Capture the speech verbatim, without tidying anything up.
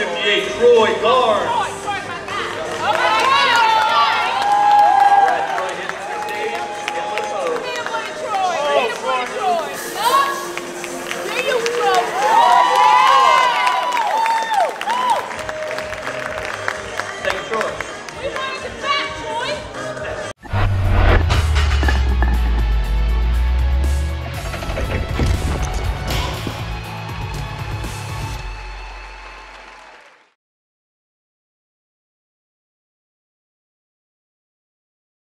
fifty-eight, Troy Guard.